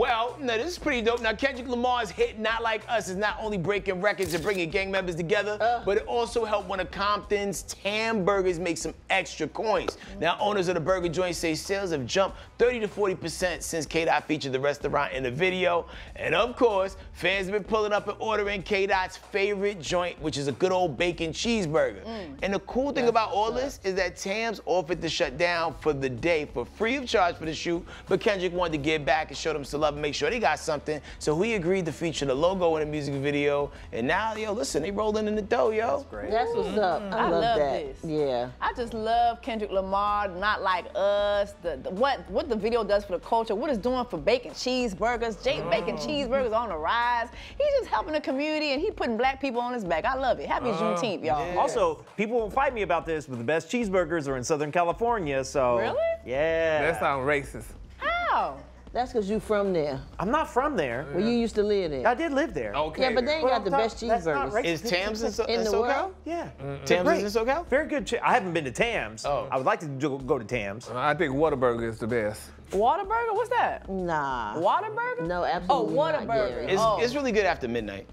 Well, no, this is pretty dope. Now, Kendrick Lamar's hit Not Like Us is not only breaking records and bringing gang members together, but it also helped one of Compton's Tam Burgers make some extra coins. Now, owners of the burger joint say sales have jumped 30 to 40% since K-Dot featured the restaurant in the video. And of course, fans have been pulling up and ordering K-Dot's favorite joint, which is a good old bacon cheeseburger. And the cool thing about all this is that Tam's offered to shut down for the day for free of charge for the shoot, but Kendrick wanted to give back and show them some love and make sure they got something. So we agreed to feature the logo in the music video. And now, yo, listen, they rolling in the dough, yo. That's great. That's what's up. I love that. Yeah. I just love Kendrick Lamar, Not Like Us, what the video does for the culture, what it's doing for bacon cheeseburgers. Bacon cheeseburgers on the rise. He's just helping the community and he putting black people on his back. I love it. Happy Juneteenth, y'all. Yeah. Also, people won't fight me about this, but the best cheeseburgers are in Southern California, so. Really? Yeah. That sounds racist. How? That's because you from there. I'm not from there. Well, you used to live there. I did live there. Okay. Yeah, but they ain't got the best cheeseburgers. Is Tam's in SoCal? Yeah. Tam's in SoCal? Very good. I haven't been to Tam's. Oh. I would like to go to Tam's. I think Whataburger is the best. Whataburger? What's that? Nah. Whataburger? No, absolutely not. Oh, Whataburger. It's really good after midnight.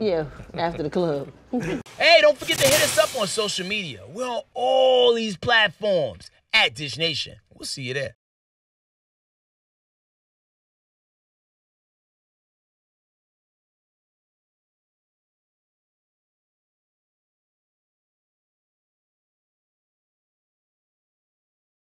Yeah, after the club. Hey, don't forget to hit us up on social media. We're on all these platforms at Dish Nation. We'll see you there.